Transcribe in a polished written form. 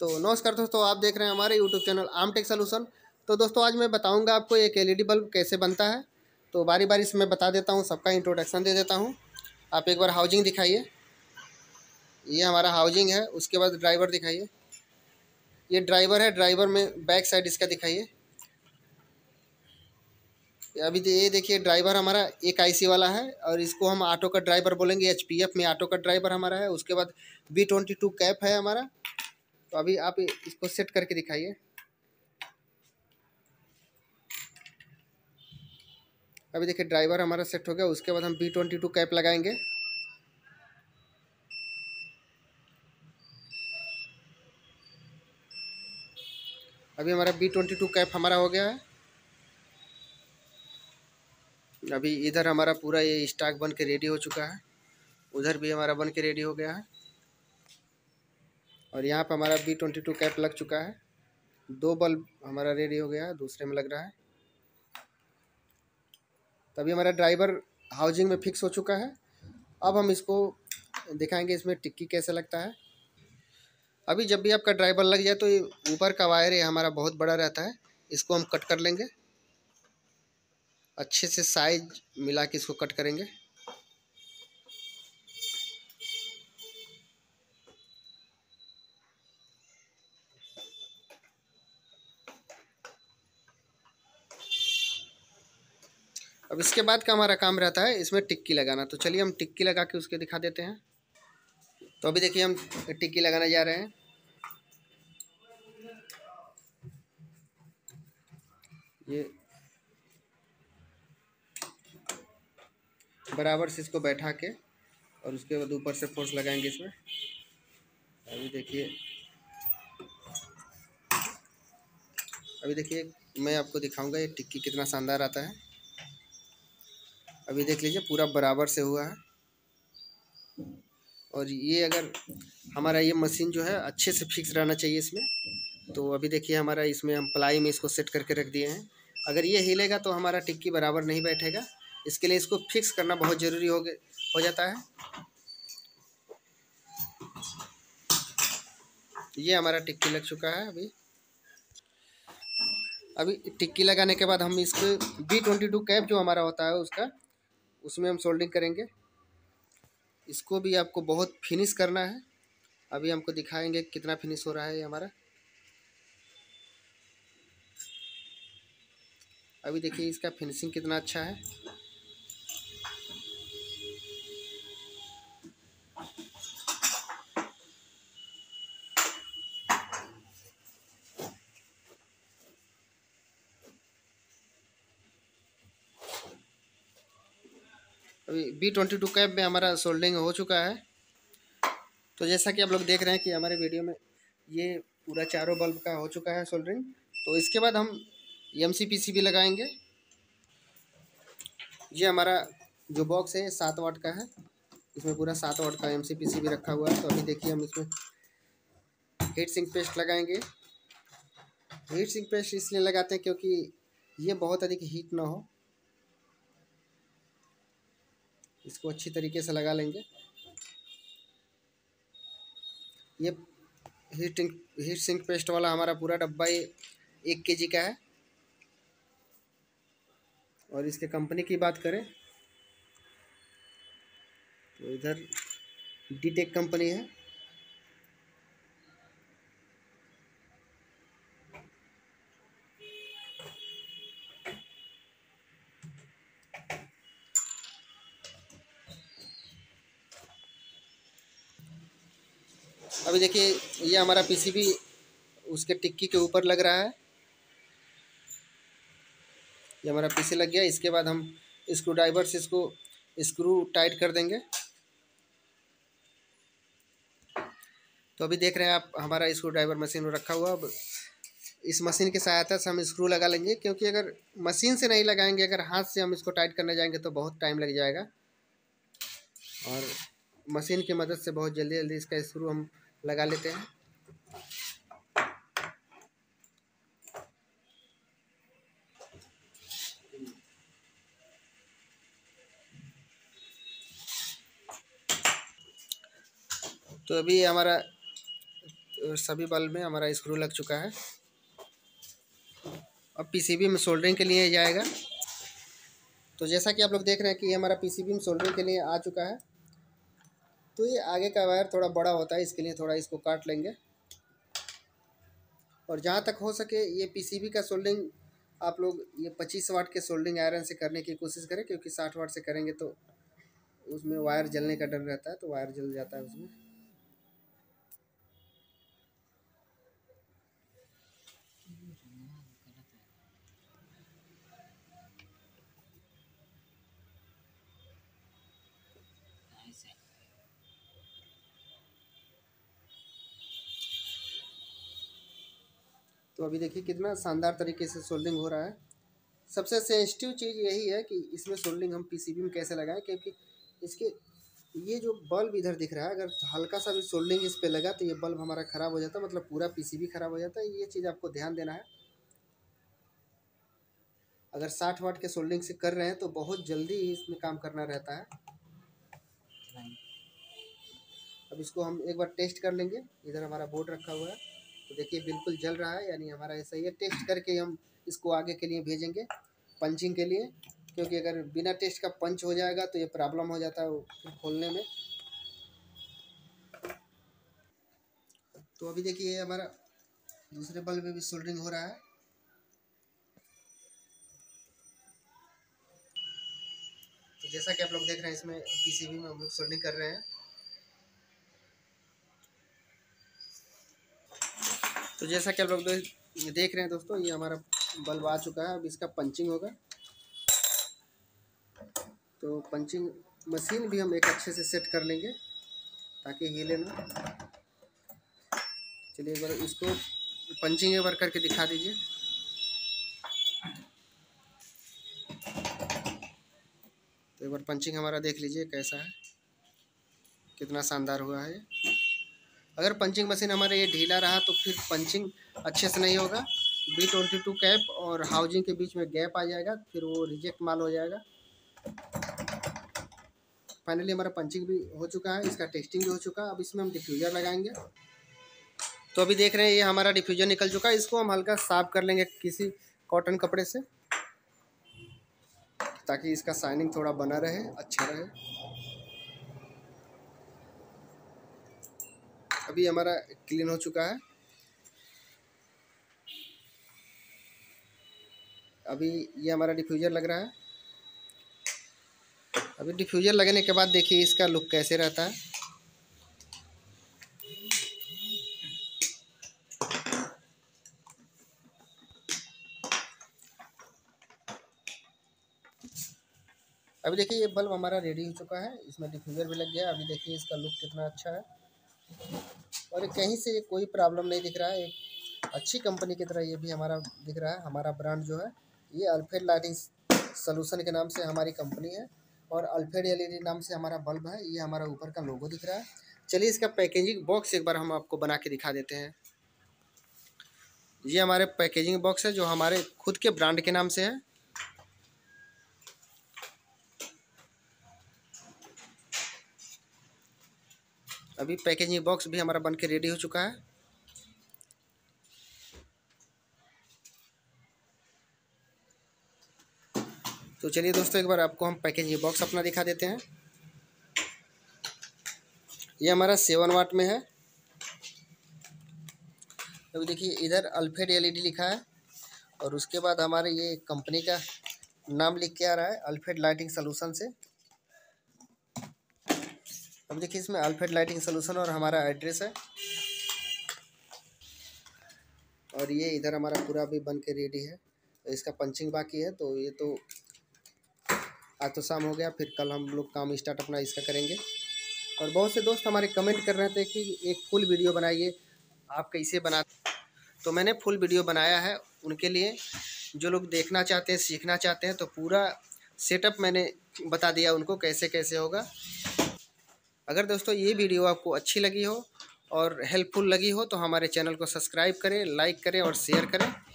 तो नमस्कार दोस्तों, आप देख रहे हैं हमारे यूट्यूब चैनल आम टेक सोल्यूशन। तो दोस्तों आज मैं बताऊंगा आपको एक एलईडी बल्ब कैसे बनता है। तो बारी बारी से मैं बता देता हूं, सबका इंट्रोडक्शन दे देता हूं। आप एक बार हाउसिंग दिखाइए, ये हमारा हाउसिंग है। उसके बाद ड्राइवर दिखाइए, ये ड्राइवर है। ड्राइवर में बैक साइड इसका दिखाइए। अभी ये देखिए ड्राइवर हमारा एक आईसी वाला है और इसको हम ऑटो का ड्राइवर बोलेंगे। एचपीएफ में ऑटो का ड्राइवर हमारा है। उसके बाद B22 कैप है हमारा। तो अभी आप इसको सेट करके दिखाइए। अभी देखिए ड्राइवर हमारा सेट हो गया। उसके बाद हम B22 कैप लगाएंगे। अभी हमारा B22 कैप हमारा हो गया है। अभी इधर हमारा पूरा ये स्टॉक बन के रेडी हो चुका है। उधर भी हमारा बन के रेडी हो गया है। और यहाँ पे हमारा B22 कैप लग चुका है। दो बल्ब हमारा रेडी हो गया है, दूसरे में लग रहा है। तभी हमारा ड्राइवर हाउसिंग में फिक्स हो चुका है। अब हम इसको दिखाएंगे इसमें टिक्की कैसे लगता है। अभी जब भी आपका ड्राइवर लग जाए तो ये ऊपर का वायर है हमारा बहुत बड़ा रहता है, इसको हम कट कर लेंगे। अच्छे से साइज मिला के इसको कट करेंगे। अब इसके बाद का हमारा काम रहता है इसमें टिक्की लगाना। तो चलिए हम टिक्की लगा के उसके दिखा देते हैं। तो अभी देखिए हम टिक्की लगाने जा रहे हैं। ये बराबर से इसको बैठा के और उसके बाद ऊपर से फोर्स लगाएंगे इसमें। अभी देखिए मैं आपको दिखाऊंगा ये टिक्की कितना शानदार आता है। अभी देख लीजिए पूरा बराबर से हुआ है। और ये अगर हमारा ये मशीन जो है अच्छे से फिक्स रहना चाहिए इसमें। तो अभी देखिए हमारा इसमें हम प्लाई में इसको सेट करके रख दिए हैं। अगर ये हिलेगा तो हमारा टिक्की बराबर नहीं बैठेगा। इसके लिए इसको फिक्स करना बहुत ज़रूरी हो जाता है। ये हमारा टिक्की लग चुका है। अभी टिक्की लगाने के बाद हम इसको B22 कैप जो हमारा होता है उसमें हम सोल्डिंग करेंगे। इसको भी आपको बहुत फिनिश करना है। अभी हमको दिखाएंगे कितना फिनिश हो रहा है ये हमारा। अभी देखिए इसका फिनिशिंग कितना अच्छा है। अभी B22 कैप में हमारा सोल्डिंग हो चुका है। तो जैसा कि आप लोग देख रहे हैं कि हमारे वीडियो में ये पूरा चारों बल्ब का हो चुका है सोल्डरिंग। तो इसके बाद हम MCPC भी लगाएंगे। ये हमारा जो बॉक्स है 7 वाट का है। इसमें पूरा 7 वाट का MCPC भी रखा हुआ है। तो अभी देखिए हम इसमें हीट सिंक पेस्ट लगाएंगे। हीट सिंक पेस्ट इसलिए लगाते हैं क्योंकि ये बहुत अधिक हीट ना हो। इसको अच्छी तरीके से लगा लेंगे। ये हीट सिंक पेस्ट वाला हमारा पूरा डब्बा ये 1 kg का है। और इसके कंपनी की बात करें तो इधर डीटेक कंपनी है। अभी देखिए ये हमारा PCB उसके टिक्की के ऊपर लग रहा है। ये हमारा पीसी लग गया। इसके बाद हम स्क्रू ड्राइवर से इसको स्क्रू टाइट कर देंगे। तो अभी देख रहे हैं आप हमारा स्क्रू ड्राइवर मशीन में रखा हुआ। अब इस मशीन की सहायता से हम स्क्रू लगा लेंगे क्योंकि अगर मशीन से नहीं लगाएंगे, अगर हाथ से हम इसको टाइट करने जाएंगे तो बहुत टाइम लग जाएगा। और मशीन की मदद से बहुत जल्दी जल्दी इसका स्क्रू हम लगा लेते हैं। तो अभी हमारा सभी बल्ब में हमारा स्क्रू लग चुका है। अब पीसीबी में सोल्डरिंग के लिए जाएगा। तो जैसा कि आप लोग देख रहे हैं कि ये हमारा पीसीबी में सोल्डरिंग के लिए आ चुका है। तो ये आगे का वायर थोड़ा बड़ा होता है, इसके लिए थोड़ा इसको काट लेंगे। और जहाँ तक हो सके ये पीसीबी का सोल्डरिंग आप लोग ये 25 वाट के सोल्डरिंग आयरन से करने की कोशिश करें, क्योंकि 60 वाट से करेंगे तो उसमें वायर जलने का डर रहता है, तो वायर जल जाता है उसमें। तो अभी देखिए कितना शानदार तरीके से सोल्डरिंग हो रहा है। सबसे सेंसिटिव चीज़ यही है कि इसमें सोल्डरिंग हम पीसीबी में कैसे लगाएं, क्योंकि इसके ये जो बल्ब इधर दिख रहा है, अगर हल्का सा भी सोल्डरिंग इस पे लगा तो ये बल्ब हमारा ख़राब हो जाता है, मतलब पूरा पीसीबी ख़राब हो जाता है। ये चीज़ आपको ध्यान देना है। अगर 60 वाट के सोल्डरिंग से कर रहे हैं तो बहुत जल्दी इसमें काम करना रहता है। अब इसको हम एक बार टेस्ट कर लेंगे। इधर हमारा बोर्ड रखा हुआ है, तो देखिए बिल्कुल जल रहा है, यानी हमारा ऐसा ही है। टेस्ट करके हम इसको आगे के लिए भेजेंगे पंचिंग के लिए, क्योंकि अगर बिना टेस्ट का पंच हो जाएगा तो ये प्रॉब्लम हो जाता है फिर खोलने में। तो अभी देखिए ये हमारा दूसरे बल्ब में भी सोल्डरिंग हो रहा है। तो जैसा कि आप लोग देख रहे हैं इसमें पीसीबी में हम लोग सोल्डरिंग कर रहे हैं। तो जैसा कि आप लोग देख रहे हैं दोस्तों, ये हमारा बल्ब आ चुका है। अब इसका पंचिंग होगा, तो पंचिंग मशीन भी हम एक अच्छे से सेट कर लेंगे ताकि हिले ना। चलिए एक बार इसको पंचिंग एक बार करके दिखा दीजिए। तो एक बार पंचिंग हमारा देख लीजिए कैसा है, कितना शानदार हुआ है। अगर पंचिंग मशीन हमारा ये ढीला रहा तो फिर पंचिंग अच्छे से नहीं होगा। B22 कैप और हाउसिंग के बीच में गैप आ जाएगा, फिर वो रिजेक्ट माल हो जाएगा। फाइनली हमारा पंचिंग भी हो चुका है, इसका टेस्टिंग भी हो चुका है। अब इसमें हम डिफ्यूज़र लगाएंगे। तो अभी देख रहे हैं ये हमारा डिफ्यूज़र निकल चुका है। इसको हम हल्का साफ कर लेंगे किसी कॉटन कपड़े से, ताकि इसका शाइनिंग थोड़ा बना रहे, अच्छा रहे। अभी हमारा क्लीन हो चुका है। अभी ये हमारा डिफ्यूज़र लग रहा है। अभी डिफ्यूज़र लगने के बाद देखिए इसका लुक कैसे रहता है। अभी देखिए ये बल्ब हमारा रेडी हो चुका है, इसमें डिफ्यूज़र भी लग गया। अभी देखिए इसका लुक कितना अच्छा है, और कहीं से कोई प्रॉब्लम नहीं दिख रहा है। एक अच्छी कंपनी की तरह ये भी हमारा दिख रहा है। हमारा ब्रांड जो है ये अल्फेड लाइटिंग सॉल्यूशन के नाम से हमारी कंपनी है, और अल्फेड एलईडी नाम से हमारा बल्ब है। ये हमारा ऊपर का लोगो दिख रहा है। चलिए इसका पैकेजिंग बॉक्स एक बार हम आपको बना के दिखा देते हैं। ये हमारे पैकेजिंग बॉक्स है जो हमारे खुद के ब्रांड के नाम से है। अभी पैकेजिंग बॉक्स भी हमारा बन के रेडी हो चुका है। तो चलिए दोस्तों एक बार आपको हम पैकेजिंग बॉक्स अपना दिखा देते हैं। ये हमारा 7 वाट में है। तो देखिए इधर अल्फेड एलईडी लिखा है, और उसके बाद हमारे ये कंपनी का नाम लिख के आ रहा है अल्फेड लाइटिंग सॉल्यूशन से। अब देखिए इसमें अल्फेड लाइटिंग सॉल्यूशन और हमारा एड्रेस है, और ये इधर हमारा पूरा भी बन के रेडी है। इसका पंचिंग बाकी है, तो ये तो आज तो शाम हो गया, फिर कल हम लोग काम स्टार्ट अपना इसका करेंगे। और बहुत से दोस्त हमारे कमेंट कर रहे थे कि एक फुल वीडियो बनाइए, आप कैसे बनाते। तो मैंने फुल वीडियो बनाया है उनके लिए, जो लोग देखना चाहते हैं, सीखना चाहते हैं। तो पूरा सेटअप मैंने बता दिया उनको कैसे कैसे होगा। अगर दोस्तों ये वीडियो आपको अच्छी लगी हो और हेल्पफुल लगी हो तो हमारे चैनल को सब्सक्राइब करें, लाइक करें और शेयर करें।